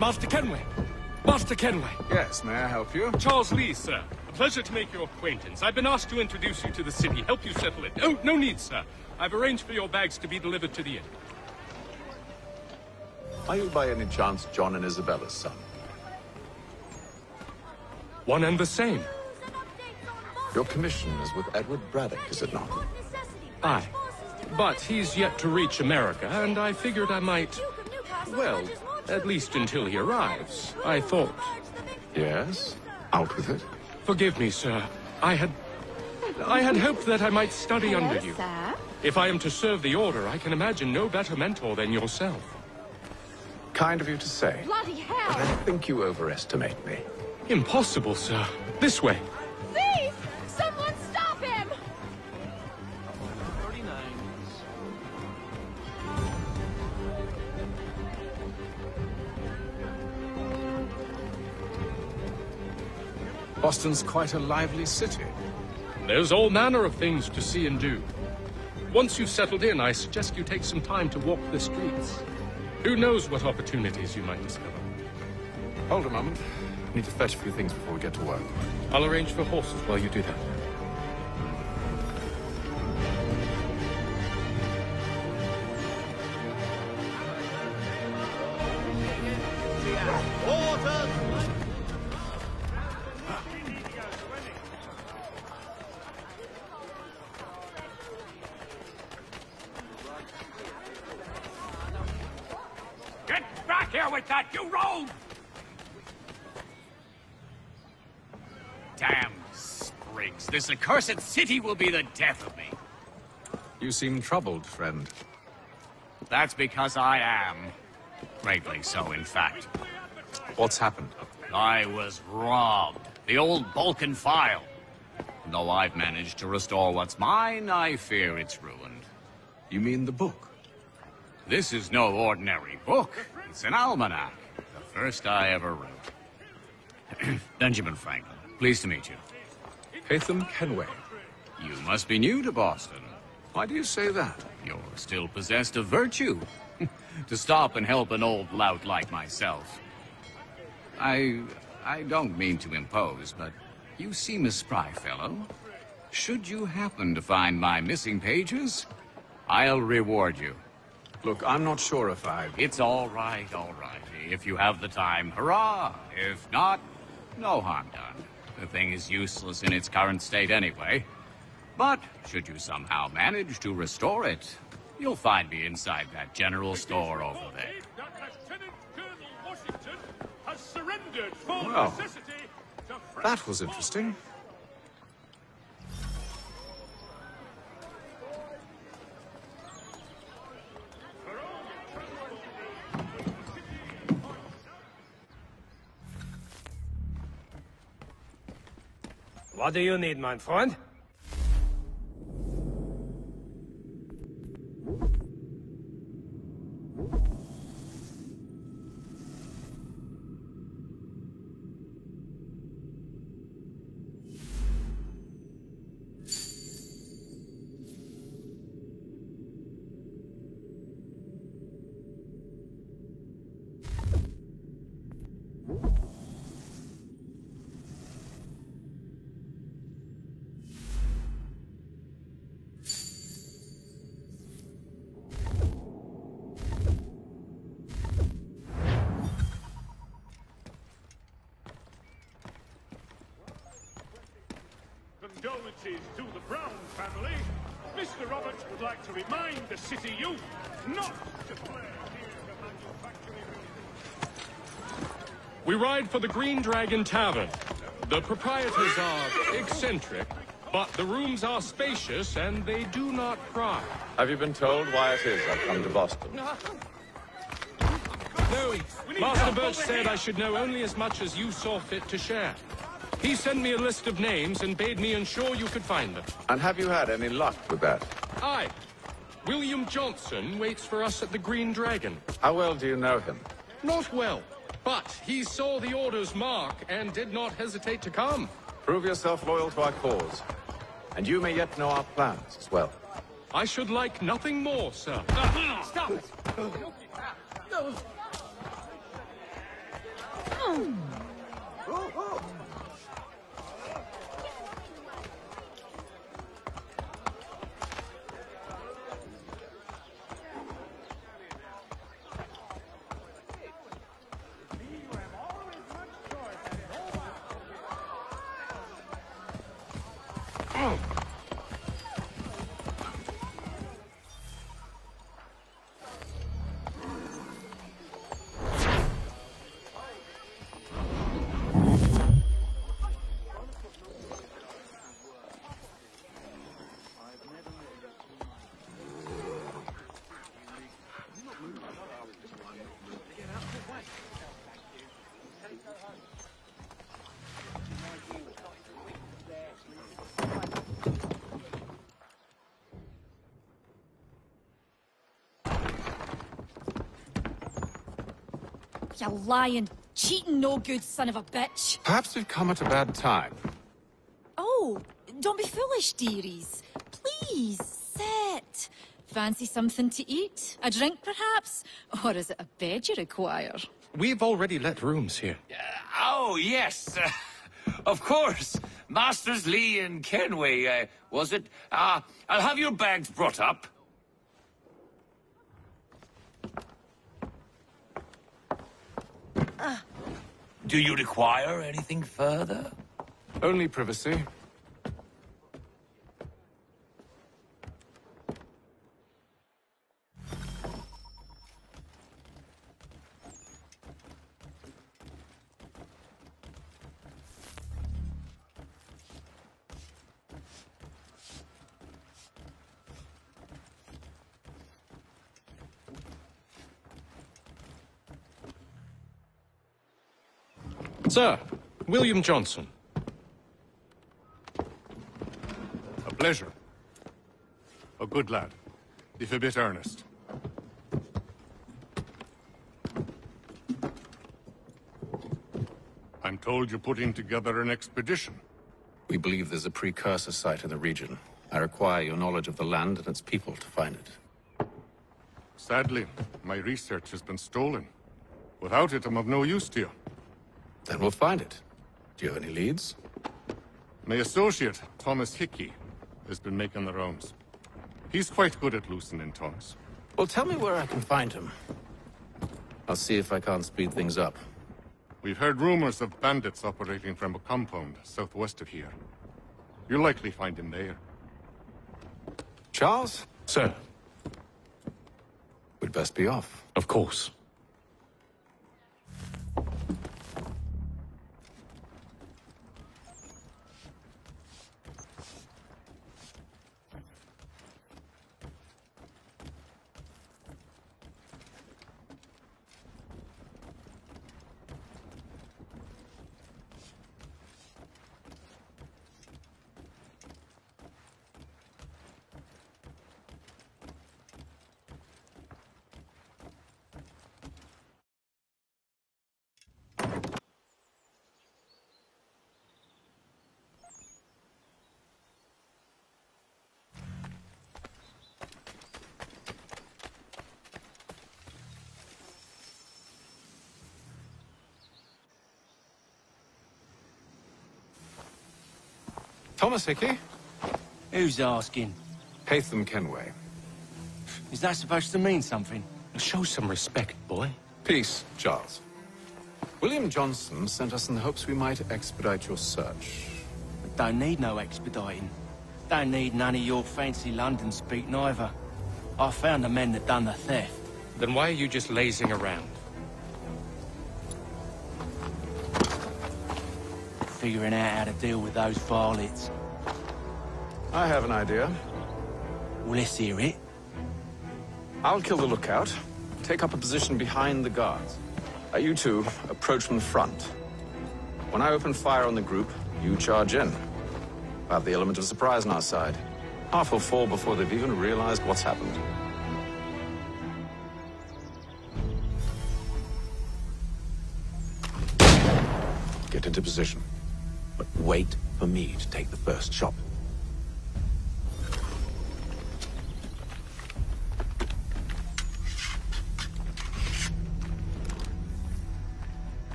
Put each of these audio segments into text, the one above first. Master Kenway! Master Kenway! Yes, may I help you? Charles Lee, sir. A pleasure to make your acquaintance. I've been asked to introduce you to the city, help you settle it. Oh, no need, sir. I've arranged for your bags to be delivered to the inn. Are you by any chance John and Isabella's son? One and the same. Your commission is with Edward Braddock, is it not? Aye. But he's yet to reach America, and I figured I might... well, at least until he arrives, I thought. Yes? Out with it. Forgive me, sir. I had hoped that I might study under you. Sir? If I am to serve the Order, I can imagine no better mentor than yourself. Kind of you to say. Bloody hell! But I think you overestimate me. Impossible, sir. This way. Thief! Someone stop him! 39. Boston's quite a lively city. There's all manner of things to see and do. Once you've settled in, I suggest you take some time to walk the streets. Who knows what opportunities you might discover. Hold a moment. Need to fetch a few things before we get to work. I'll arrange for horses while you do that. Get back here with that, you rogue! Damn sprigs. This accursed city will be the death of me. You seem troubled, friend. That's because I am. Greatly so, in fact. What's happened? I was robbed. The old Balkan file. And though I've managed to restore what's mine, I fear it's ruined. You mean the book? This is no ordinary book. It's an almanac. The first I ever wrote. Benjamin Franklin. Pleased to meet you. Haytham Kenway. You must be new to Boston. Why do you say that? You're still possessed of virtue. To stop and help an old lout like myself. I don't mean to impose, but you seem a spry fellow. Should you happen to find my missing pages, I'll reward you. Look, I'm not sure if I've... It's all right. If you have the time, hurrah! If not, no harm done. The thing is useless in its current state anyway. But should you somehow manage to restore it, you'll find me inside that general store over there. Well, that was interesting. What do you need, my friend? Condolences to the Brown family. Mr. Roberts would like to remind the city youth not to play near the manufacturing. We ride for the Green Dragon Tavern. The proprietors are eccentric, but the rooms are spacious and they do not pry. Have you been told why it is I've come to Boston? No. Master Birch said I should know only as much as you saw fit to share. He sent me a list of names and bade me ensure you could find them. And have you had any luck with that? Aye. William Johnson waits for us at the Green Dragon. How well do you know him? Not well, but he saw the Order's mark and did not hesitate to come. Prove yourself loyal to our cause, and you may yet know our plans as well. I should like nothing more, sir. Stop it! You lying, cheating, no good son of a bitch. Perhaps we've come at a bad time. Oh, don't be foolish, dearies. Please, sit. Fancy something to eat? A drink, perhaps? Or is it a bed you require? We've already let rooms here. Oh, yes. Of course. Masters Lee and Kenway, was it? I'll have your bags brought up. Do you require anything further? Only privacy. Sir, William Johnson. A pleasure. A good lad, if a bit earnest. I'm told you're putting together an expedition. We believe there's a precursor site in the region. I require your knowledge of the land and its people to find it. Sadly, my research has been stolen. Without it, I'm of no use to you. Then we'll find it. Do you have any leads? My associate, Thomas Hickey, has been making the rounds. He's quite good at loosening tongues. Well, tell me where I can find him. I'll see if I can't speed things up. We've heard rumors of bandits operating from a compound southwest of here. You'll likely find him there. Charles? Sir. We'd best be off. Of course. Thomas Hickey? Who's asking? Haytham Kenway. Is that supposed to mean something? Show some respect, boy. Peace, Charles. William Johnson sent us in the hopes we might expedite your search. Don't need no expediting. Don't need none of your fancy London speak neither. I found the men that done the theft. Then why are you just lazing around? Figuring out how to deal with those varlets. I have an idea. Well, let's hear it. I'll kill the lookout, take up a position behind the guards. You two approach from the front. When I open fire on the group, you charge in. We'll have the element of surprise on our side. Half will fall before they've even realized what's happened. Get into position. But wait for me to take the first shot.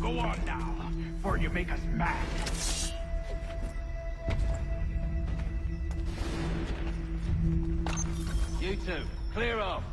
Go on now, before you make us mad. You two, clear off.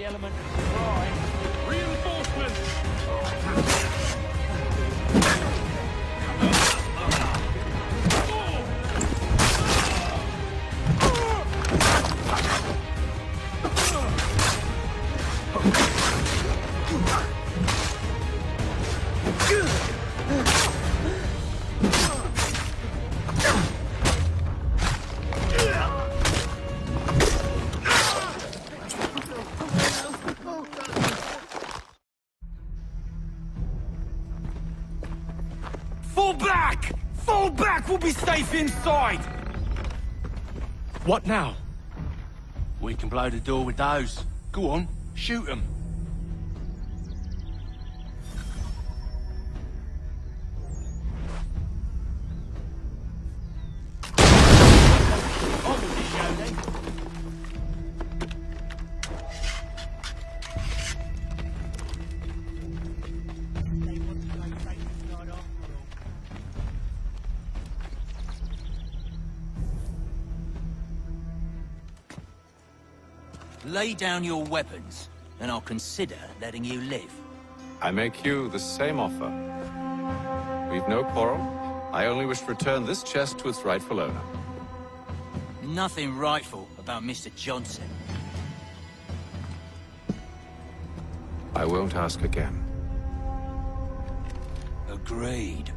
the element of surprise. Reinforcements! Inside! What now? We can blow the door with those. Go on, shoot them. Lay down your weapons, and I'll consider letting you live. I make you the same offer. We've no quarrel. I only wish to return this chest to its rightful owner. Nothing rightful about Mr. Johnson. I won't ask again. Agreed.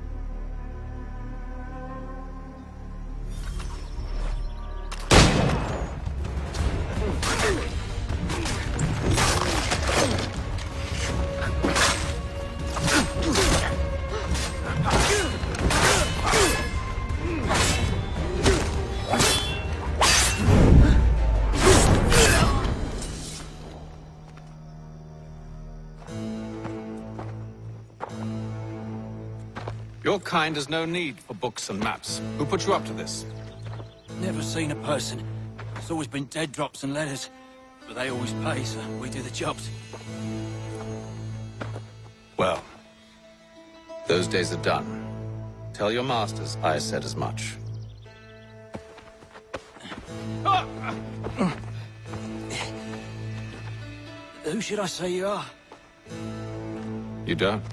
Your kind has no need for books and maps. Who put you up to this? Never seen a person. It's always been dead drops and letters. But they always pay, so we do the jobs. Well, those days are done. Tell your masters I said as much. Who should I say you are? You don't?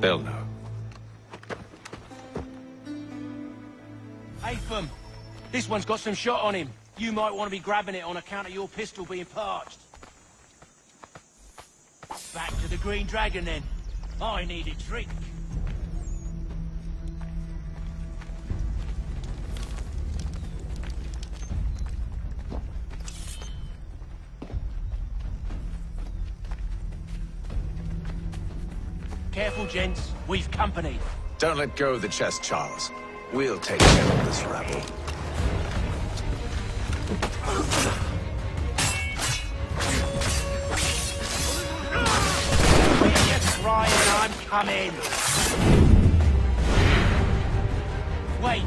They'll know. Haytham, this one's got some shot on him. You might want to be grabbing it on account of your pistol being parched. Back to the Green Dragon then. I need a drink. Careful, gents. We've company. Don't let go of the chest, Charles. We'll take care of this rabble. I'm coming. Wait,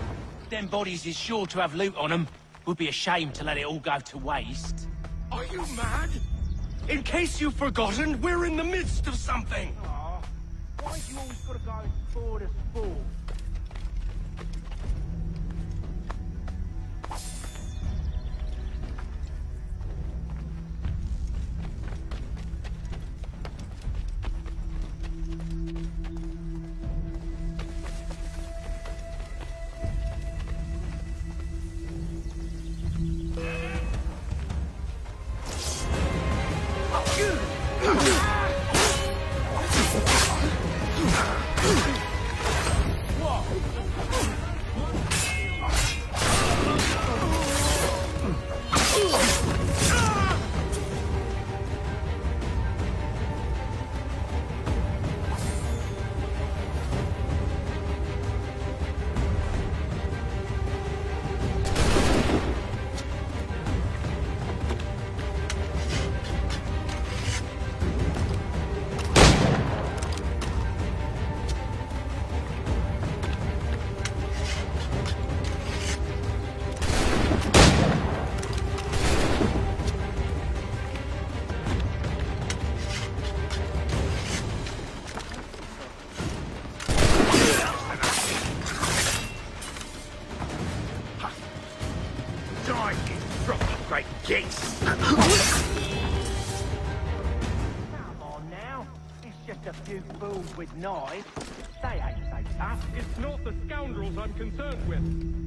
them bodies is sure to have loot on them. Would be a shame to let it all go to waste. Are you mad? In case you've forgotten, we're in the midst of something. Aww. Why have you always got to go forward as fool? do fools with knives. They ain't so tough. It's not the scoundrels I'm concerned with.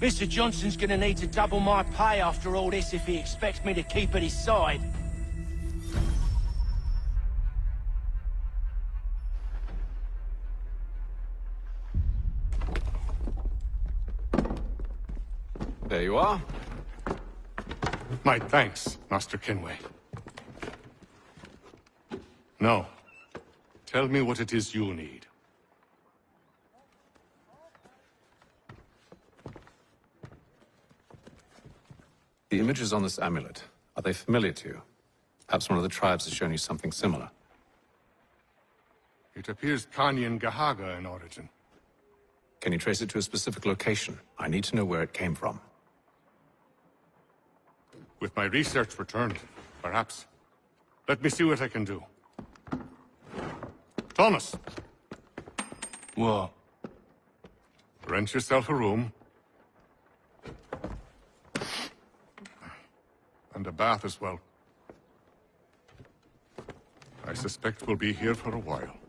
Mr. Johnson's gonna need to double my pay after all this if he expects me to keep at his side. There you are. My thanks, Master Kenway. Now, tell me what it is you need. The images on this amulet, are they familiar to you? Perhaps one of the tribes has shown you something similar. It appears Kanyan Gahaga in origin. Can you trace it to a specific location? I need to know where it came from. With my research returned, perhaps. Let me see what I can do. Thomas! What? Rent yourself a room. And a bath as well. I suspect we'll be here for a while.